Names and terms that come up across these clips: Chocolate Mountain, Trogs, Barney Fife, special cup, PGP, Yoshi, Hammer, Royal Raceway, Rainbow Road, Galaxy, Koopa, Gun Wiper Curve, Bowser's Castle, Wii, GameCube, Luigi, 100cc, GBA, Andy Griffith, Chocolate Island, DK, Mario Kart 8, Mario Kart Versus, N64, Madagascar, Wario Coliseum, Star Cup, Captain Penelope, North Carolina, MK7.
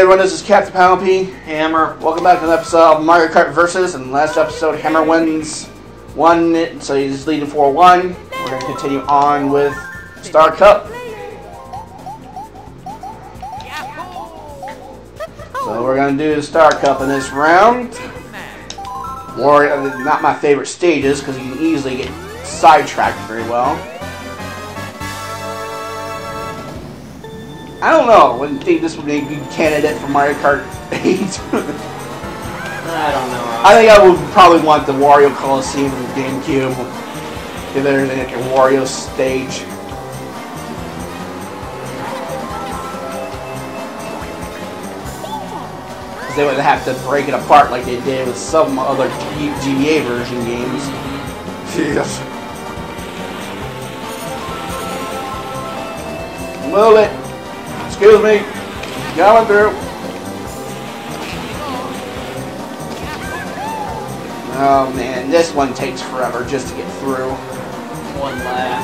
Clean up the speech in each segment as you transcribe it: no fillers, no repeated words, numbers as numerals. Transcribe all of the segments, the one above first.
everyone, this is Captain Penelope, Hammer. Welcome back to an episode of Mario Kart Versus. In the last episode, Hammer wins 1, so he's leading 4-1. We're going to continue on with Star Cup. So we're going to do the Star Cup in this round. Not my favorite stages, because you can easily get sidetracked very well. I don't know. I wouldn't think this would be a good candidate for Mario Kart 8. I don't know. I think I would probably want the Wario Coliseum in the GameCube. If there's like a Wario stage. Because they would have to break it apart like they did with some other GBA version games. Jeez. Move it. Excuse me, going through. Oh man, this one takes forever just to get through. One lap.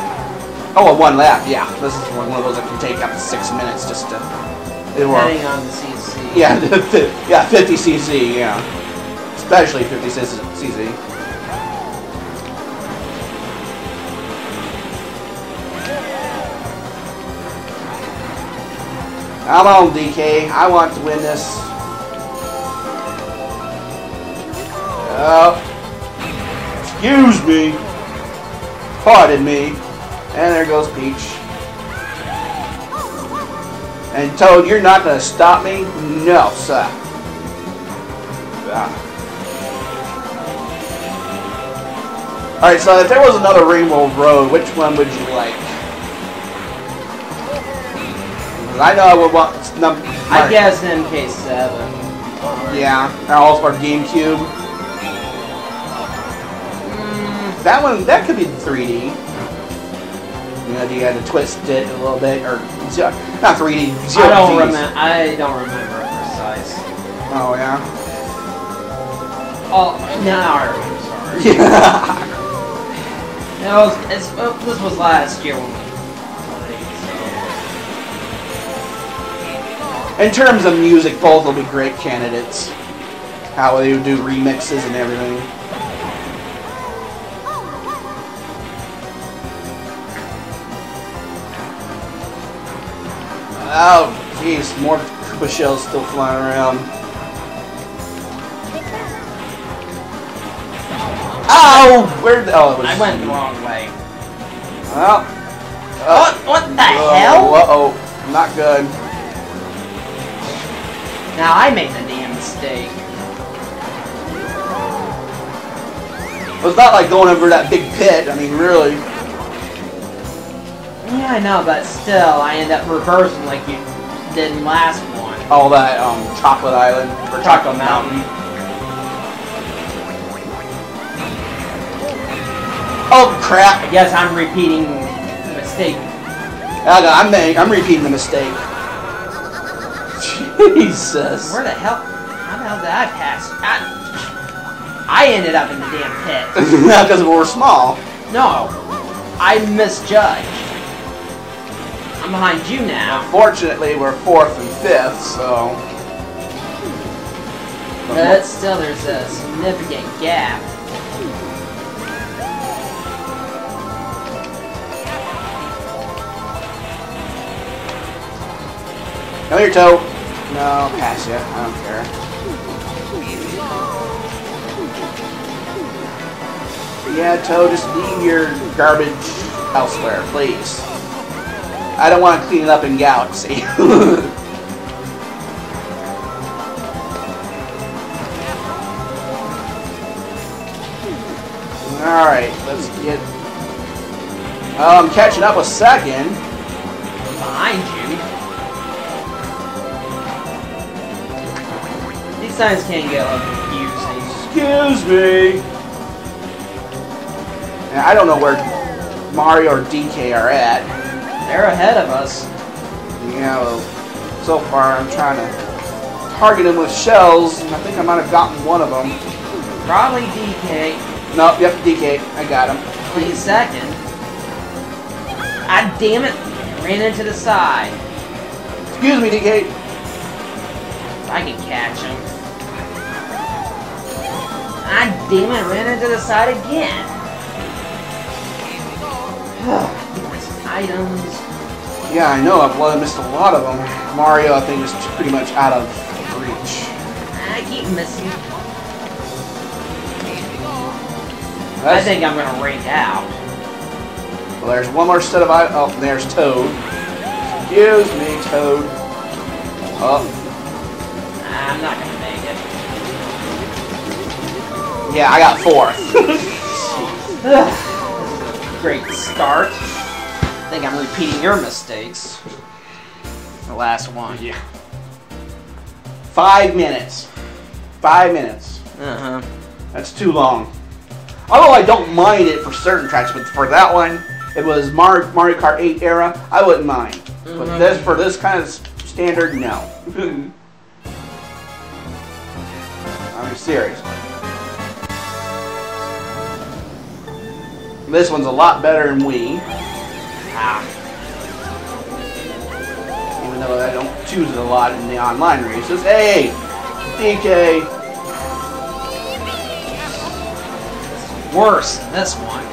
Oh, one lap, yeah. This is one of those that can take up to 6 minutes just to... Depending on the CC. Yeah, yeah, 50 CC, yeah. Especially 50 CC. Come on, DK. I want to win this. Excuse me. Pardon me. And there goes Peach. And Toad, you're not going to stop me? No, sir. Alright, so if there was another Rainbow Road, which one would you like? I know I would want... I guess MK7. Yeah, or GameCube. That one, that could be 3D. You know, you had to twist it a little bit, or... Not 3D, I don't remember it precise. Oh, yeah? Oh, now I remember, sorry. Yeah. This was last year when we... In terms of music, both will be great candidates. How they would do remixes and everything. Oh, jeez, more Koopa shells still flying around. Oh, I went the wrong way. Well, what the hell? Uh-oh, not good. Now I made the damn mistake. Well, it's not like going over that big pit, I mean, really. Yeah, I know, but still, I end up reversing like you did in last one. Oh, that, Chocolate Island, or Chocolate Mountain. Oh, crap! I guess I'm repeating the mistake. Oh, no, I'm repeating the mistake. Jesus! Where the hell? How the hell did I pass? I ended up in the damn pit. Not because we were small. No, I misjudged. I'm behind you now. Fortunately, we're 4th and 5th, so. But still, there's a significant gap. Come here, Toe. No, pass ya. I don't care. Yeah, Toe, just leave your garbage elsewhere, please. I don't want to clean it up in Galaxy. Alright, let's get... I'm catching up with second. Behind you. Signs can get a little confusing. Excuse me. I don't know where Mario or DK are at. They're ahead of us. Yeah, well, so far I'm trying to target them with shells, and I think I might have gotten one of them. Probably DK. No, yep, DK. I got him. Wait a second. Ah, damn it! Ran into the side. Excuse me, DK. I can catch him. Ah, damn it, ran into the side again. Items. Yeah, I know, I've missed a lot of them. Mario, I think, is pretty much out of reach. I keep missing. I think I'm gonna ring out. Well, there's one more set of items. Oh, there's Toad. Excuse me, Toad. Oh. I'm not gonna make it. Yeah, I got four. Great start. I think I'm repeating your mistakes. The last one. Yeah. 5 minutes. 5 minutes. Uh-huh. That's too long. Although I don't mind it for certain tracks, but for that one, it was Mario Kart 8 era, I wouldn't mind. Mm-hmm. But this, for this kind of standard, no. I mean, seriously. This one's a lot better than Wii. Ah. Even though I don't choose it a lot in the online races. Hey! DK! Worse than this one.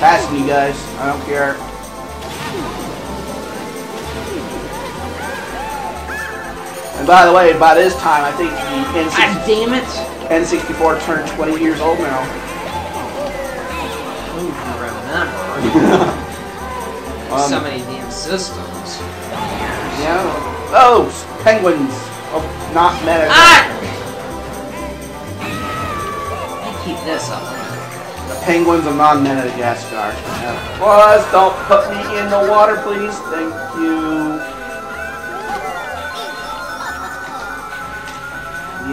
Pass me, guys. I don't care. And by the way, by this time, I think the N64 turned 20 years old now. I don't even remember. So many damn systems. Yeah. Oh, penguins of not Madagascar. Ah! Keep this up. The penguins of not Madagascar. Yeah. Plus, don't put me in the water, please. Thank you.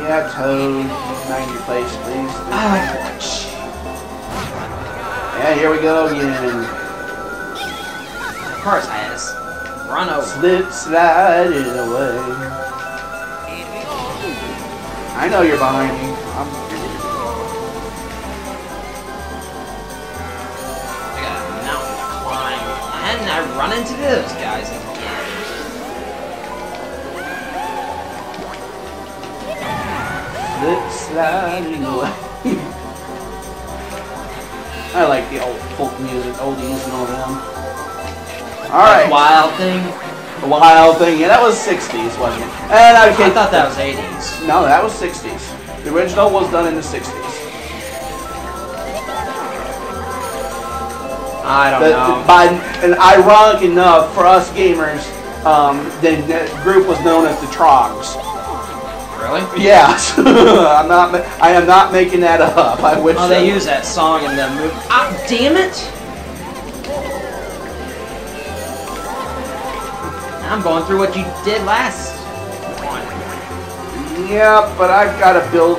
Yeah, Toad. Mind your place, please. Ah. Yeah, here we go again. Of course, I had a run over. Slip sliding away. I know you're behind me. I got a mountain to climb, and I run into those guys again. Slip sliding away. I like the old folk music, oldies and all them. Alright. Wild Thing. The Wild Thing. Yeah, that was 60s, wasn't it? And I thought that was 80s. No, that was 60s. The original was done in the 60s. I don't know. And ironic enough, for us gamers, the group was known as the Trogs. Really? Yeah. I am not making that up. I wish. Oh, they use that song in the movie. Ah, damn it! I'm going through what you did last one. Yeah, but I've got to build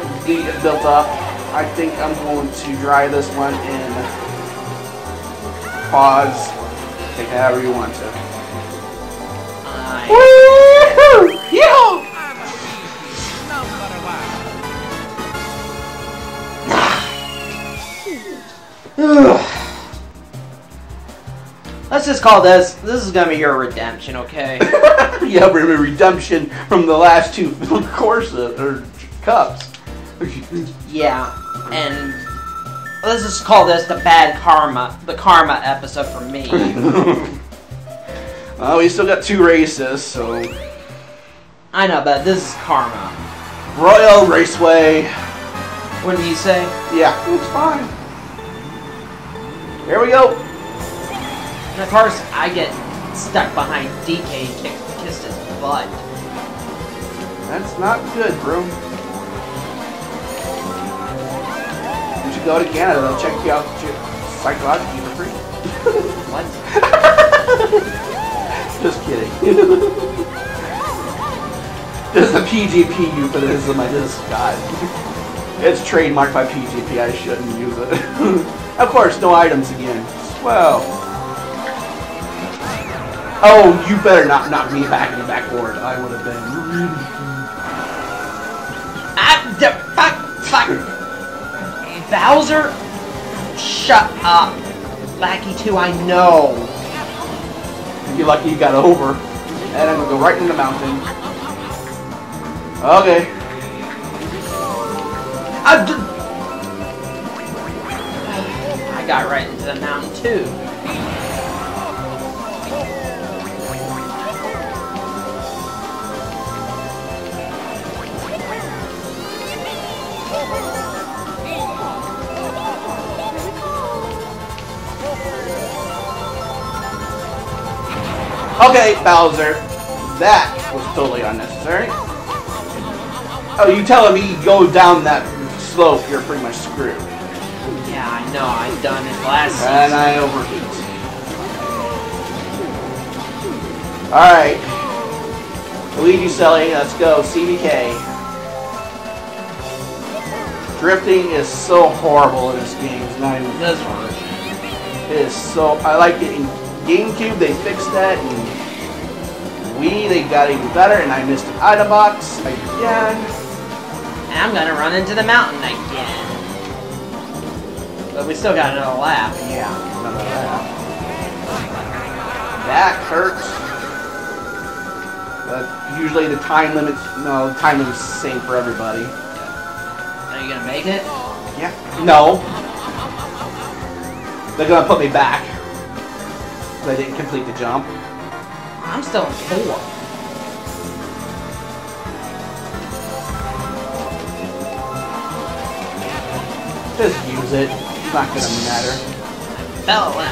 up. I think I'm going to dry this one in. Pause. Take it however you want to. Woo-hoo! Yeah! Let's just call this. This is gonna be your redemption, okay? Yeah, redemption from the last two courses or cups. Yeah, and let's just call this the bad karma, the karma episode for me. Well, we still got two races, so I know, but this is karma. Royal Raceway. What do you say? Yeah, it's fine. Here we go. And of course, I get stuck behind DK and kissed his butt. That's not good, bro. You should go to Canada. They'll check you out psychologically for free. What? Just kidding. This is a PGP euphemism. I just got. It's trademarked by PGP. I shouldn't use it. Of course, no items again. Well. Oh, you better not knock me back in the backboard. I would have been. Fuck! Bowser? Shut up. Lackey too, I know. If you're lucky, you got over. And I'm gonna go right in the mountain. Okay. I got right into the mountain too. Okay, Bowser, that was totally unnecessary. Oh, you telling me you go down that slope, you're pretty much screwed. Yeah, I know, I've done it last season. And I overheat. Alright. Luigi Selly, let's go, CBK. Drifting is so horrible in this game, it's not even this one. It is so, I like it in GameCube, they fixed that, and Wii, they got even better, and I missed an item box again. And I'm gonna run into the mountain again. But we still got another lap. Yeah, another lap. That hurts. But usually the time limits, no, the time limit's the same for everybody. Are you gonna make it? Yeah. No. They're gonna put me back. I didn't complete the jump. I'm still in 4. Just use it. It's not gonna matter. I fell in.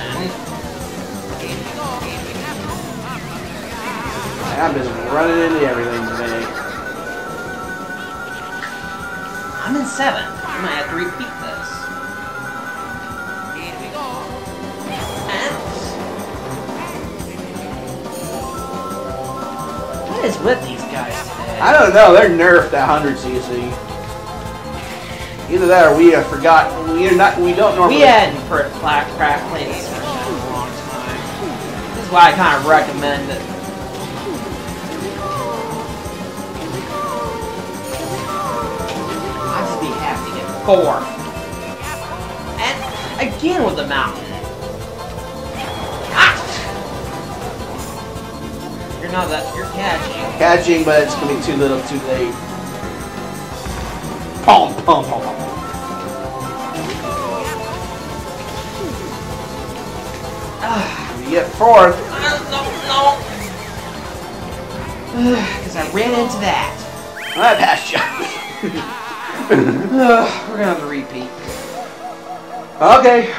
I'm just running into everything today. I'm in 7. I might have to repeat this. What is with these guys today? I don't know. They're nerfed at 100cc. Either that, or we have forgot. We don't normally. We hadn't played these for a long time. This is why I kind of recommend it. I'd just be happy to get 4. And again with the mountain. No, that you're catching. Catching, but it's gonna be too little, too late. Pom pom pom. You get 4th. No. Because I ran into that. I passed you. We're gonna have to repeat. Okay.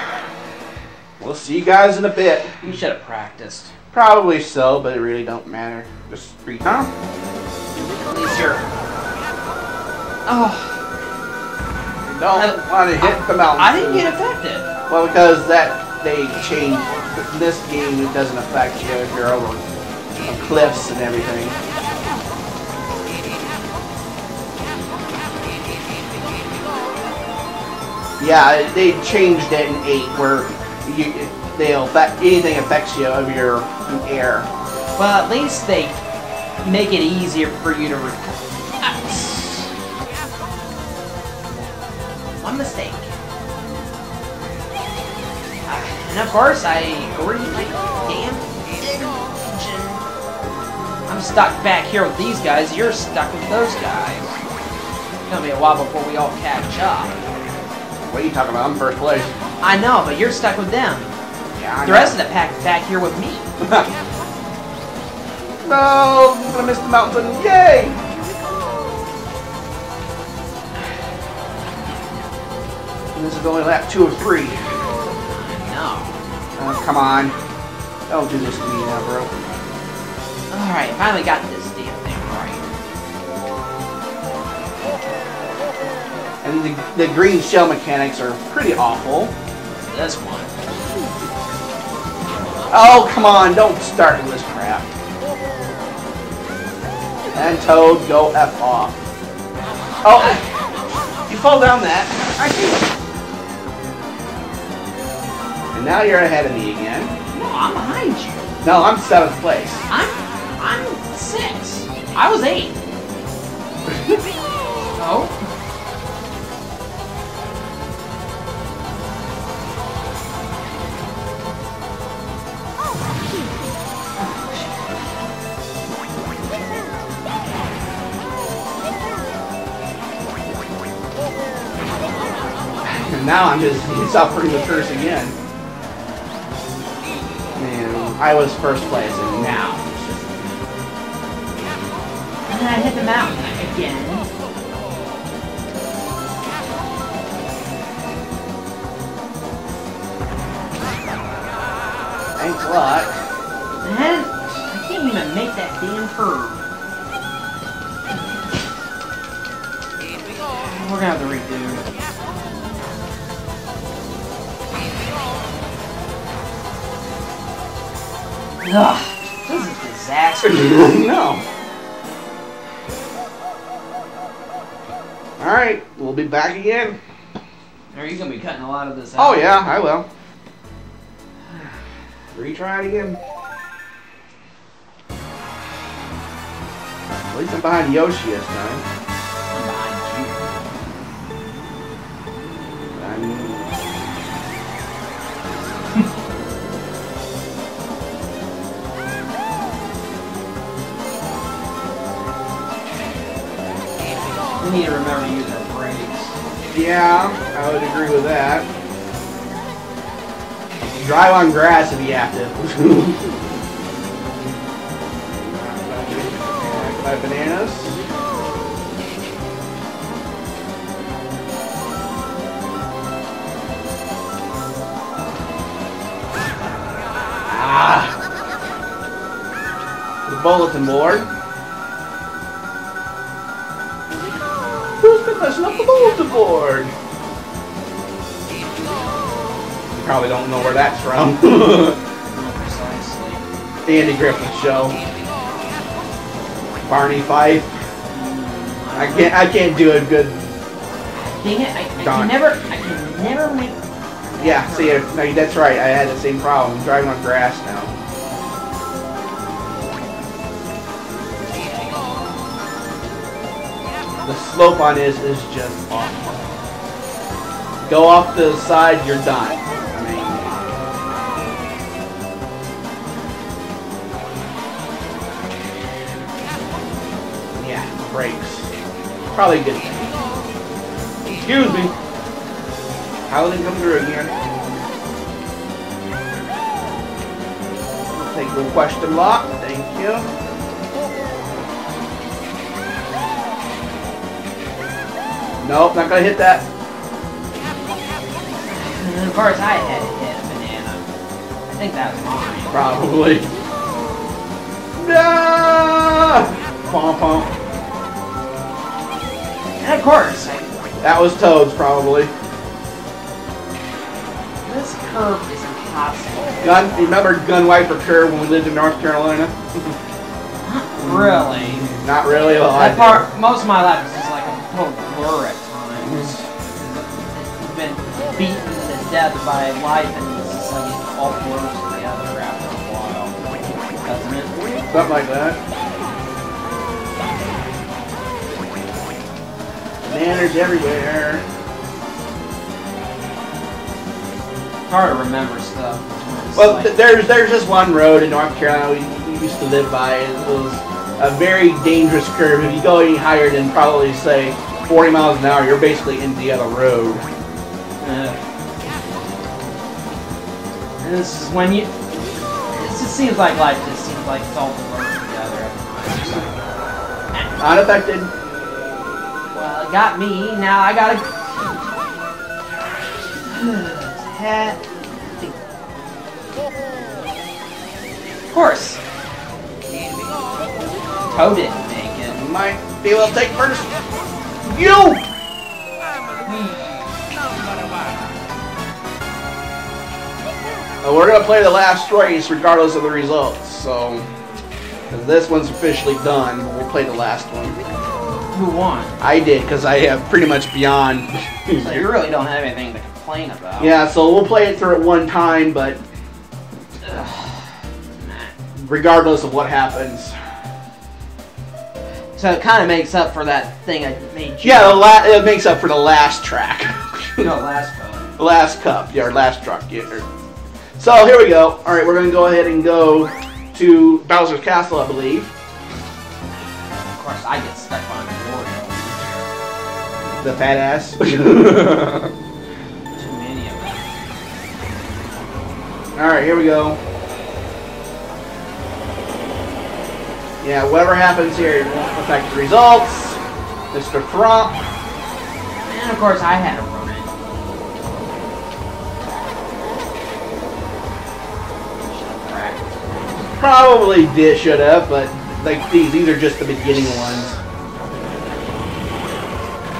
We'll see you guys in a bit. You should have practiced. Probably so, but it really don't matter. Just free time. At least you're... Oh. You don't want to hit the mountain. I didn't get affected. Well, because they changed. In this game, it doesn't affect you if you're over cliffs and everything. Yeah, they changed it in 8 where you... anything affects you of your air. Well, at least they make it easier for you to recover. One mistake. And of course, I agree with my damn engine. I'm stuck back here with these guys. You're stuck with those guys. It's gonna be a while before we all catch up. What are you talking about? I'm first place. I know, but you're stuck with them. Yeah, the rest of the pack is back here with me. No, I'm gonna miss the mountain. Yay! And this is only lap 2 of 3. No. Oh, come on. Don't do this to me now, bro. Alright, finally got this damn thing right. And the green shell mechanics are pretty awful. This one. Oh, come on, don't start with this crap. And Toad, go F off. Oh, you fall down that. I do. And now you're ahead of me again. No, I'm behind you. No, I'm 7th place. I'm 6. I was 8. Oh. And now I'm just suffering the curse again. Man, I was first place, and now. And then I hit the mountain again. Thanks a lot. Man, I can't even make that damn curve. We're gonna have to redo. Ugh, this is disastrous. No. Alright, we'll be back again. Are you gonna be cutting a lot of this out? Oh yeah, I will. Retry it again. At least I'm behind Yoshi this time. I'm behind you. I mean... we need to remember to use our brakes. Yeah, I would agree with that. Drive on grass if you have to. My bananas. Ah. The bulletin board. Who's been messing up the bulletin board? Probably don't know where that's from. Precisely. Andy Griffith show. Barney Fife. I can't do a good. Dang it! I can never make. Yeah, see, no, that's right. I had the same problem. I'm driving on grass now. The slope on this is just awful. Go off the side, you're done. Probably good. Excuse me. How did it come through again? I'll take the question lock. Thank you. Nope, not gonna hit that. Of course, I had hit a banana. I think that was mine. Probably. No! Pom pom. And of course, that was Toad's probably. This curve is impossible. Remember Gun Wiper Curve when we lived in North Carolina? Really? Not really. Well, that part, most of my life is just like a total blur at times. It's been beaten to death by life, and it's just like it all blurs together after a while, doesn't it? Something like that. Banners everywhere. It's hard to remember stuff. Well, there's this one road in North Carolina we used to live by. It was a very dangerous curve. If you go any higher than probably, say, 40 miles an hour, you're basically in the other road. This is when you... It just seems like life just seems like it's all blurred together. Unaffected. Well, it got me. Now I gotta. Of course. Toad didn't make it. Might be able to take first. You! We're gonna play the last race regardless of the results. So, because this one's officially done, we'll play the last one. Who won? I did, because I have pretty much beyond. So you really don't have anything to complain about. Yeah, so we'll play it through at one time, but regardless of what happens. So it kind of makes up for that thing I made you. Yeah, it makes up for the last track. No, last cup. Last cup, yeah, or last truck. Yeah. So here we go. All right, we're going to go ahead and go to Bowser's Castle, I believe. Of course, I get stuck on it. The fat ass. Alright, here we go. Yeah, whatever happens here won't affect the results. Mr. Crump. And of course I had a run in. Probably did should have, but like these are just the beginning ones.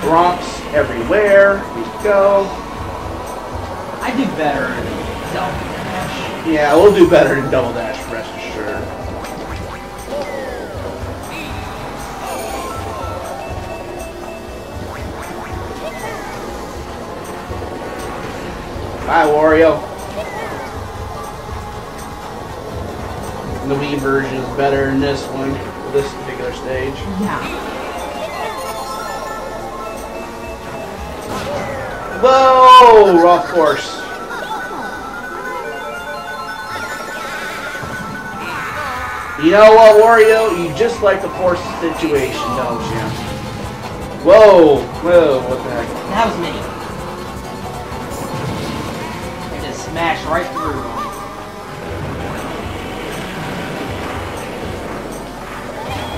Romps everywhere. Here we go. I do better in double dash. Yeah, we'll do better in double dash, rest assured. Bye, Wario. The Wii version is better in this one, this particular stage. Yeah. Whoa! Rough course. You know what, Wario? You just like to force the situation, don't you? Whoa! Whoa, what the heck? That was me. I just smashed right through.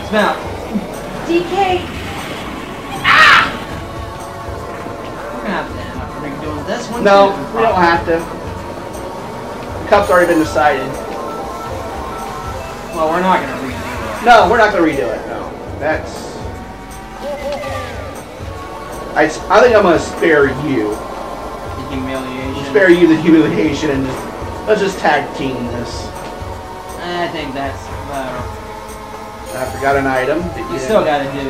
Smell. DK! Ah! We're gonna have to doing this one. No, we don't have to. The cup's already been decided. Well, we're not going to redo it. No, we're not going to redo it, no. That's... I think I'm going to spare you. The humiliation. Spare you the humiliation and just... Let's just tag team this. I think that's better. I forgot an item. You still got to do.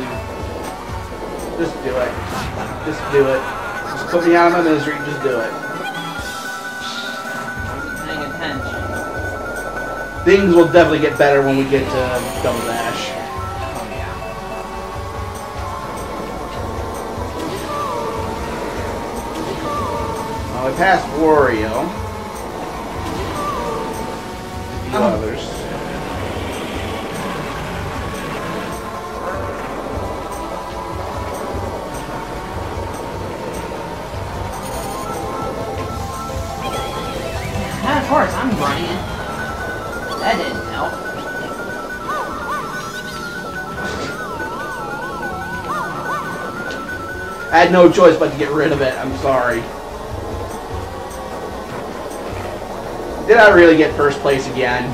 Just do it. Just do it. Just put me out of my misery, just do it. Paying attention. Things will definitely get better when we get to Double Dash. Oh yeah. Well, we passed Wario. A few others. That didn't help. I had no choice but to get rid of it. I'm sorry. Did I really get first place again?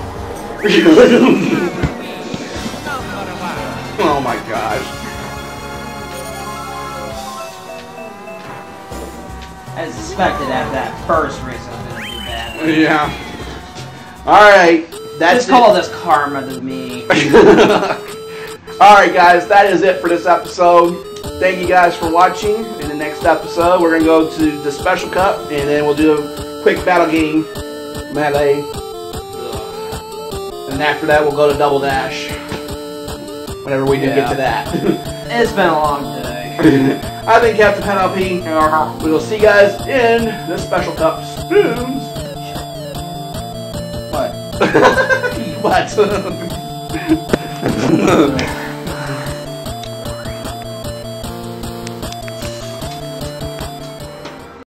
Oh my gosh. I suspected after that first race I was going to do bad. Yeah. Alright, that's it. Just call this karma to me. Alright guys, that is it for this episode. Thank you guys for watching. In the next episode, we're going to go to the Special Cup, and then we'll do a quick battle game, melee. And after that, we'll go to Double Dash. Whenever we do get to that. It's been a long day. I've been Captain Penelope. We will see you guys in the Special Cup soon. What?